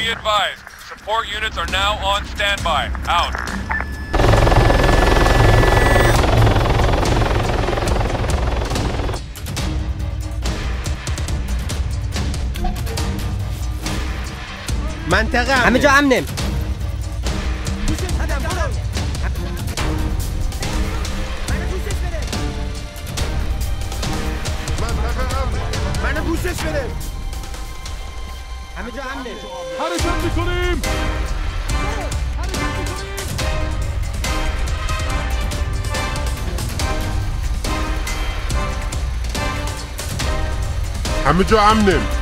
Be advised, support units are now on standby. Out. منطقه امنه. همه جا امنه. منو پوشش بده. همه جا امنه. حرکت می‌کنیم. همه جا امنه.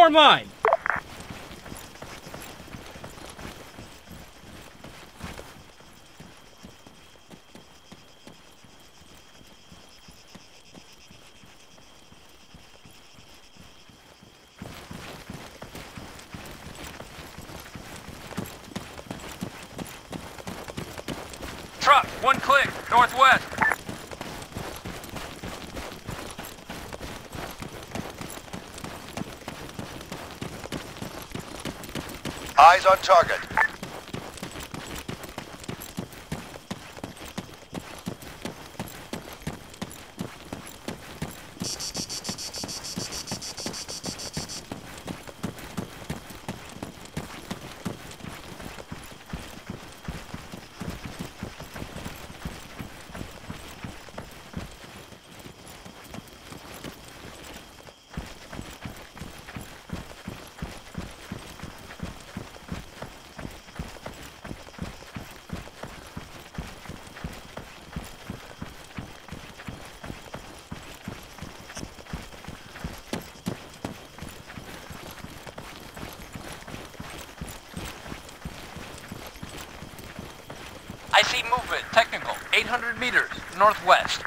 Form line. Truck, one click, northwest. Eyes on target. I see movement, technical, 800 meters, northwest.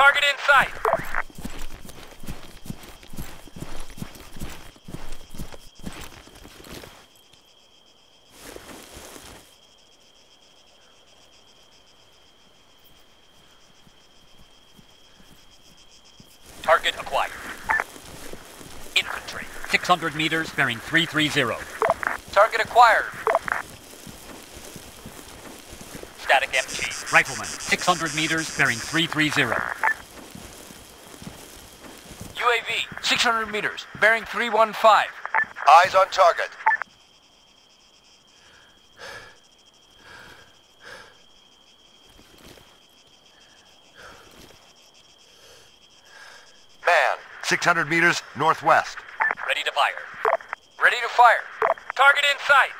Target in sight. Target acquired. Infantry. 600 meters, bearing 330. Target acquired. Static MG. Rifleman. 600 meters, bearing 330. UAV. 600 meters, bearing 315. Eyes on target. Man. 600 meters, northwest. Ready to fire. Ready to fire. Target in sight.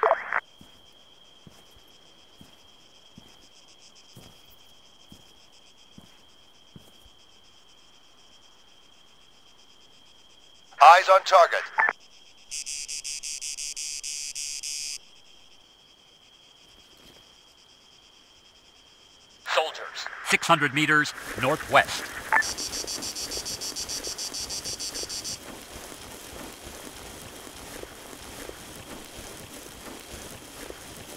Eyes on target. Soldiers. 600 meters, northwest.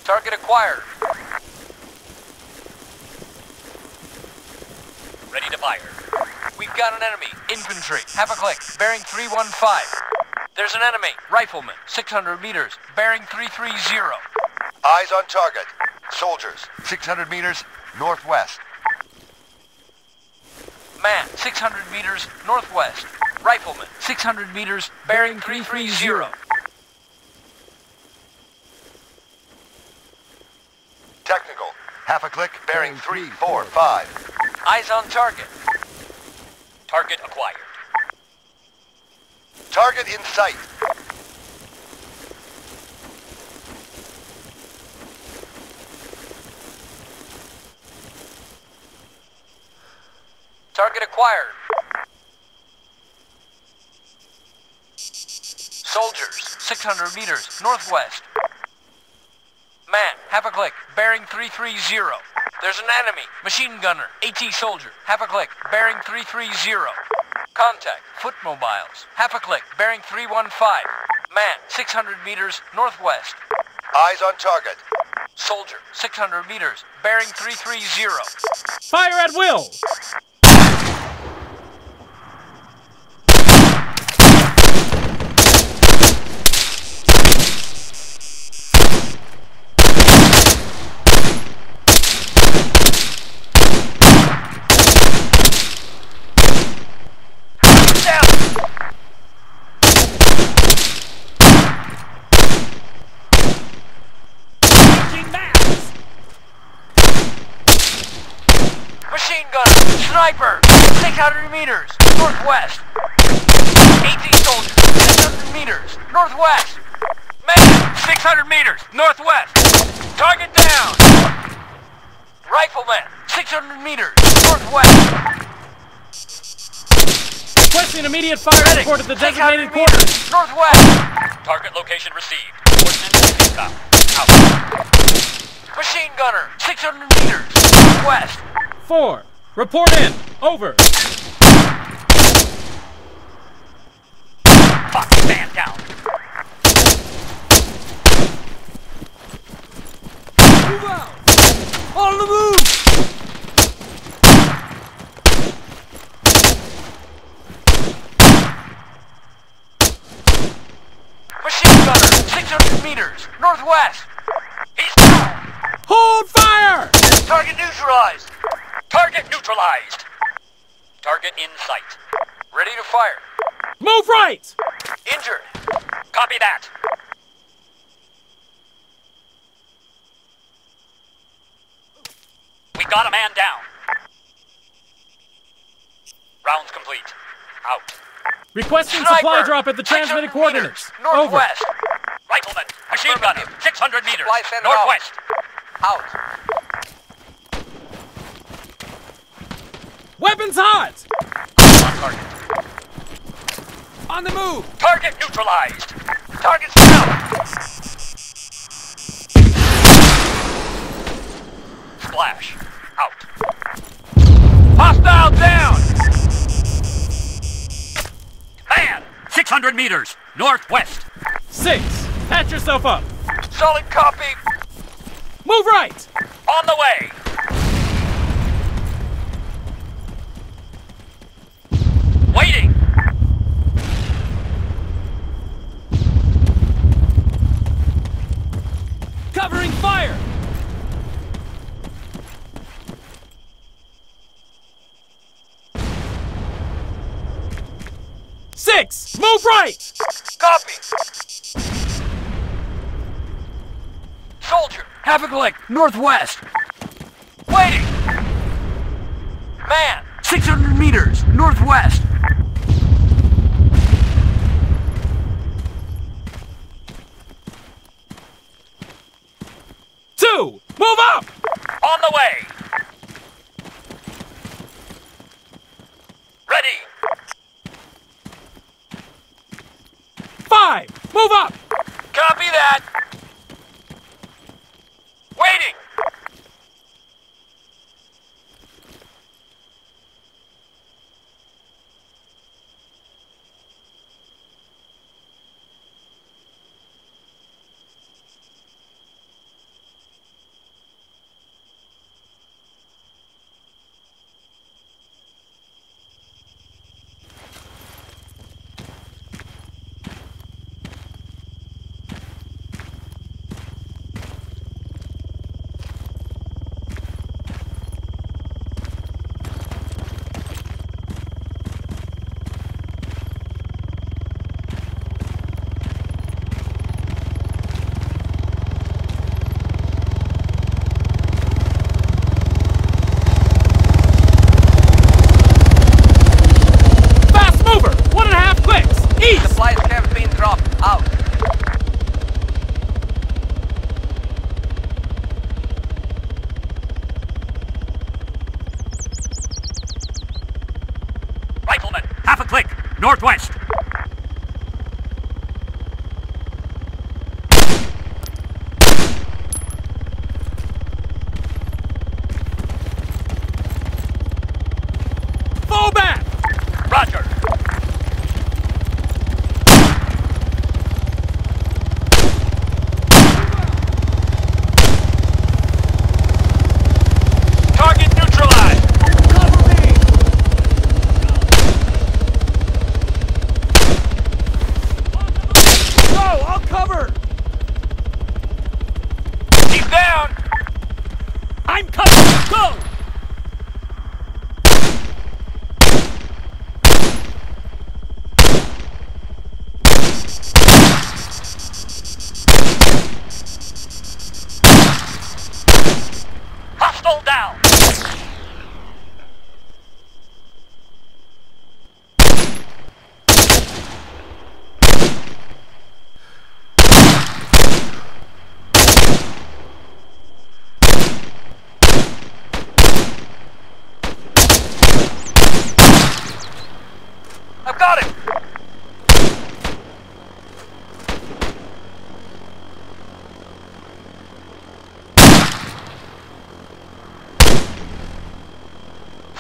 Target acquired. Ready to fire. We've got an enemy. Infantry. Half a click. Bearing 315. There's an enemy. Rifleman. 600 meters. Bearing 330. Eyes on target. Soldiers. 600 meters. Northwest. Man. 600 meters. Northwest. Rifleman. 600 meters. Bearing 330. Technical. Half a click. Bearing 345. Eyes on target. Target acquired. Target in sight. Target acquired. Soldiers, 600 meters, northwest. Man, half a click, bearing 330. There's an enemy. Machine gunner. AT soldier. Half a click. Bearing 330. Contact. Foot mobiles. Half a click. Bearing 315. Man. 600 meters. Northwest. Eyes on target. Soldier. 600 meters. Bearing 330. Fire at will! Sniper, 600 meters, northwest. AT soldier, 600 meters, northwest. Man, 600 meters, northwest. Target down. Rifleman, 600 meters, northwest. Requesting immediate fire and report at the designated quarter. Northwest. Target location received. Coordinates out. Machine gunner, 600 meters, northwest. 4. Report in! Over! Fuck! Man down! Move out! On the move! Machine gunner! 600 meters! Northwest! He's down! Hold fire! Target neutralized! Target neutralized. Target in sight. Ready to fire. Move right! Injured. Copy that. We got a man down. Rounds complete. Out. Requesting sniper. Supply drop at the transmitted coordinates. Northwest. Over. Rifleman. Machine gunner. 600 meters. Northwest. Out. Weapons hot! On target. On the move! Target neutralized! Target's down! Splash. Out. Hostile down! 100 meters, northwest. 6, patch yourself up. Solid copy. Move right. On the way. Waiting. Covering fire. Move right! Copy! Soldier, Havoc Lake, northwest. Waiting! Man! 600 meters, northwest. Move up! On the way! Ready! 5, move up! Copy that! Waiting! Northwest. Fall back. Roger. Target neutralized.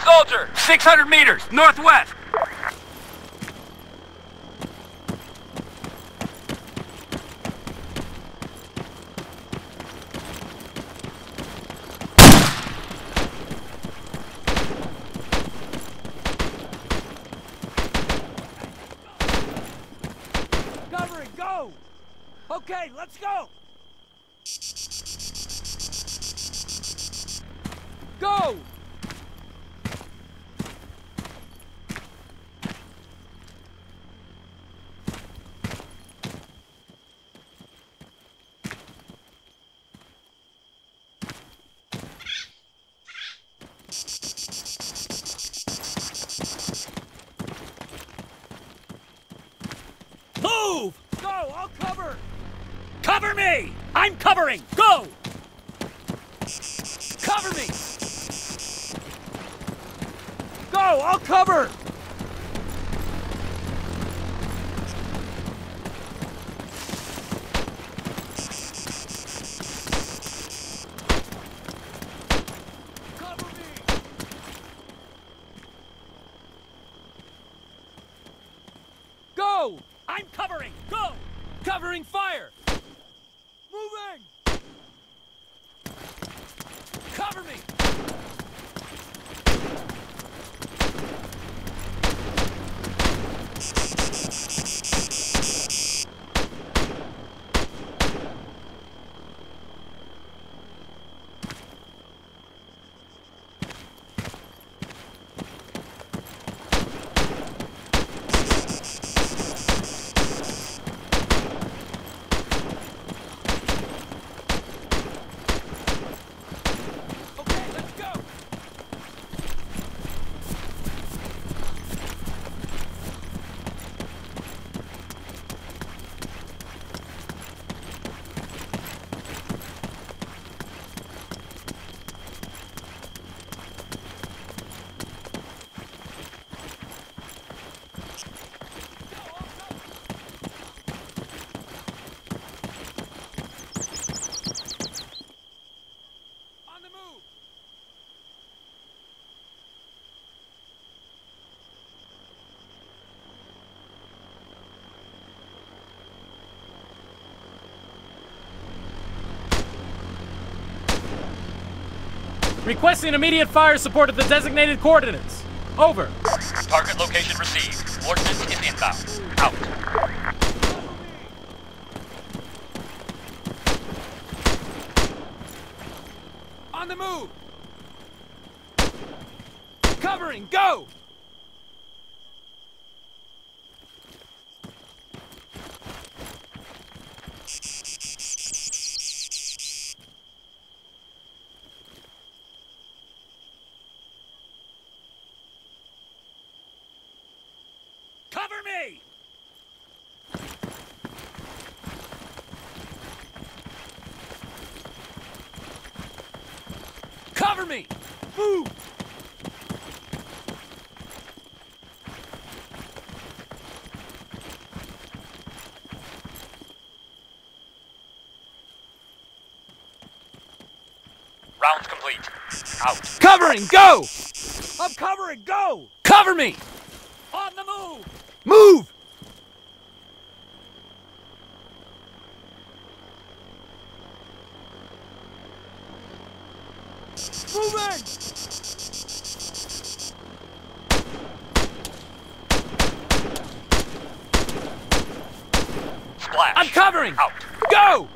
Soldier, 600 meters, northwest. Covering, go! Okay, let's go! Go! Move! Go! I'll cover! Cover me! I'm covering! Go! Cover me! Go! I'll cover! Cover me! Go! I'm covering! Go! Covering fire! Moving! Cover me! Requesting immediate fire support at the designated coordinates. Over. Target location received. Ordnance is inbound. Out. On the move. Covering. Go. Cover me! Move! Round complete. Out. Covering! Go! I'm covering! Go! Cover me! On the move! Move! Moving! Splash! I'm covering! Out! Go!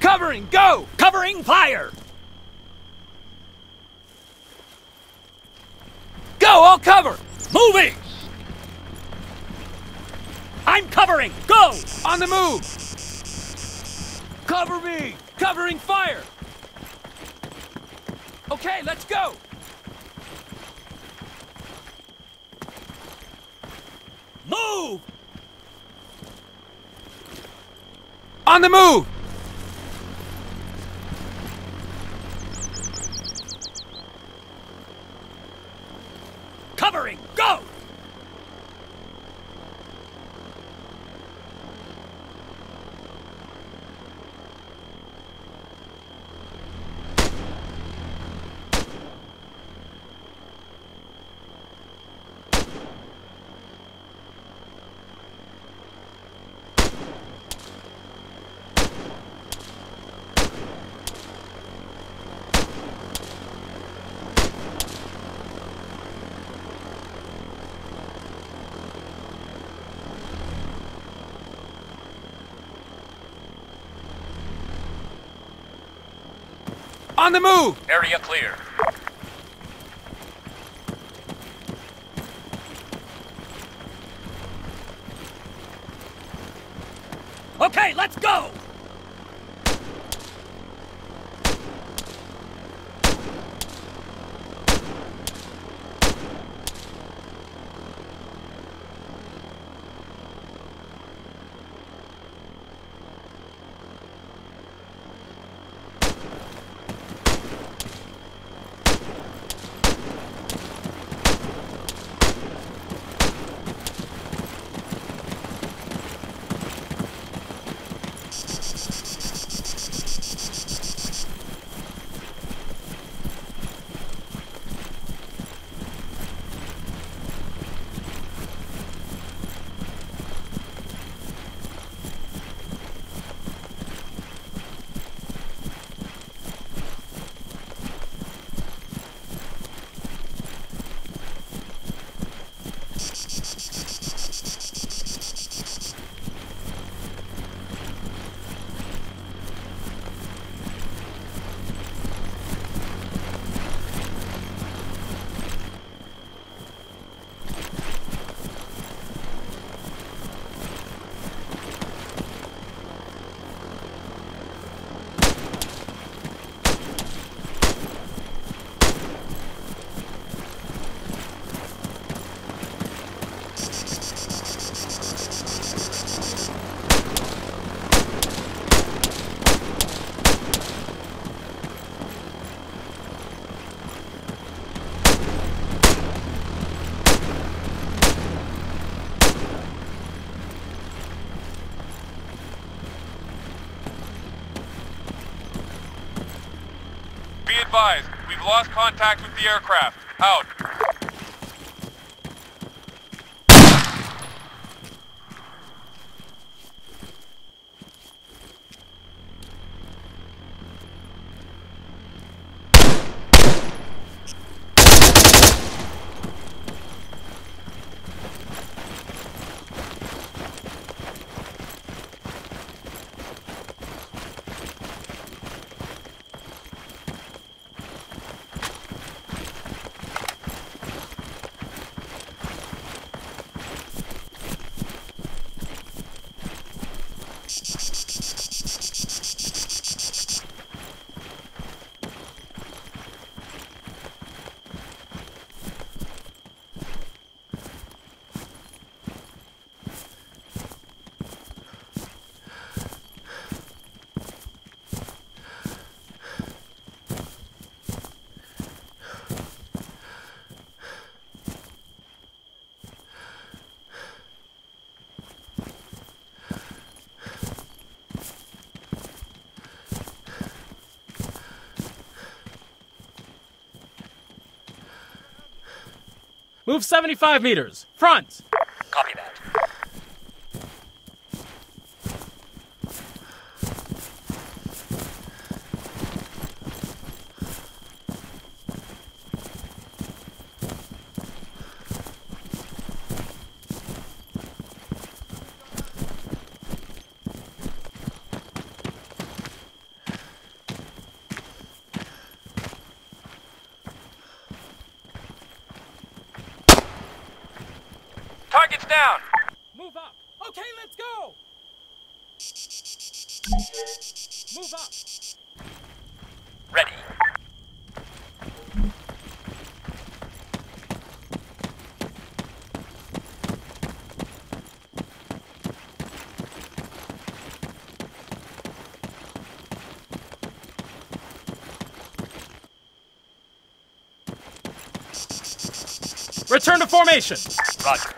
Covering, go! Covering fire! Go, I'll cover! Moving! I'm covering, go! On the move! Cover me! Covering fire! Okay, let's go! Move! On the move! Covering, go! On the move! Area clear. Okay, let's go! Advised, we've lost contact with the aircraft. Out. Move 75 meters. Front! Copy that. Target's down! Move up! Okay, let's go! Move up! Ready. Return to formation! Roger.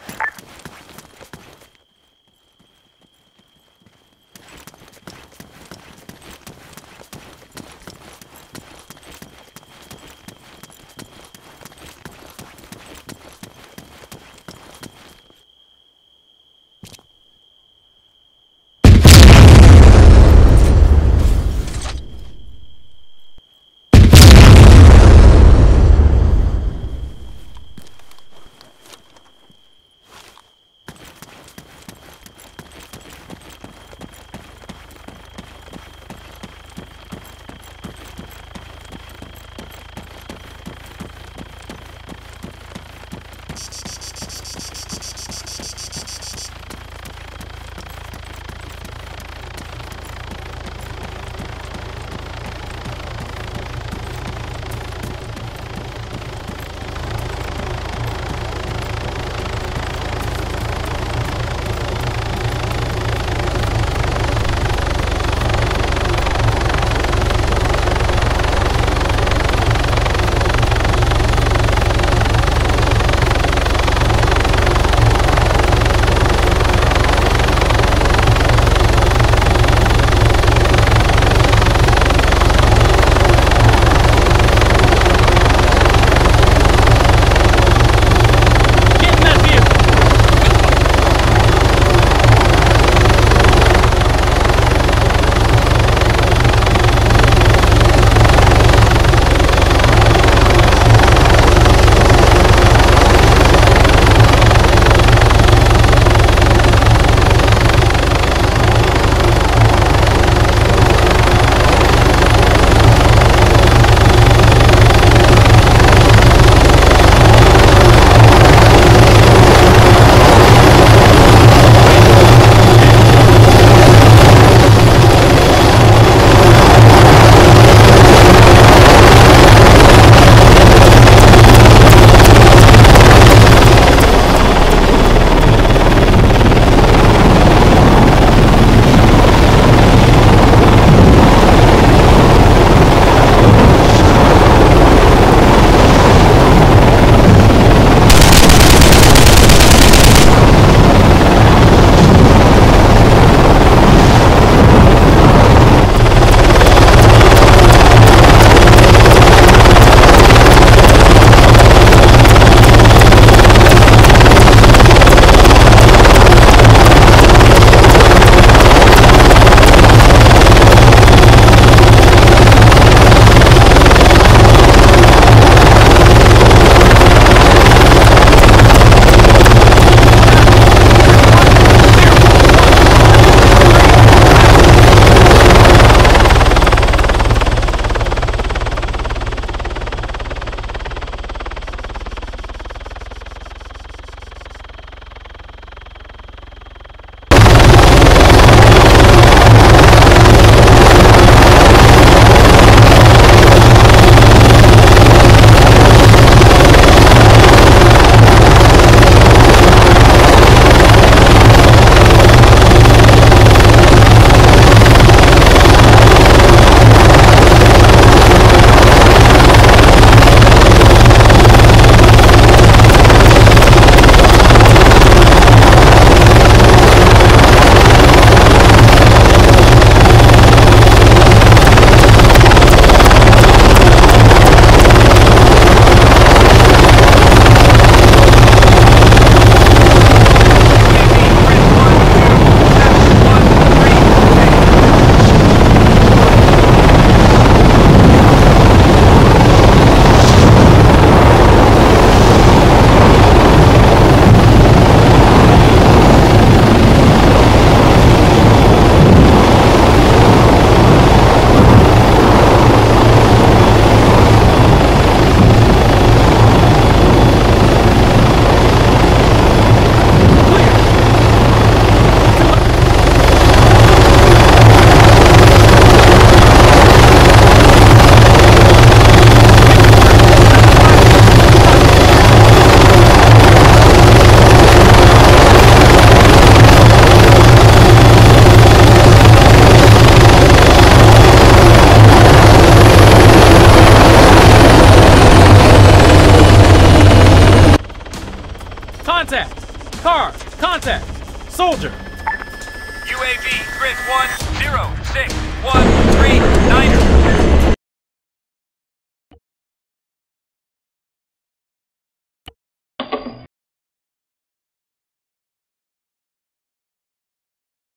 Contact! Car! Contact! Soldier! UAV, grid 1, 0, 6, 1, 3, 9.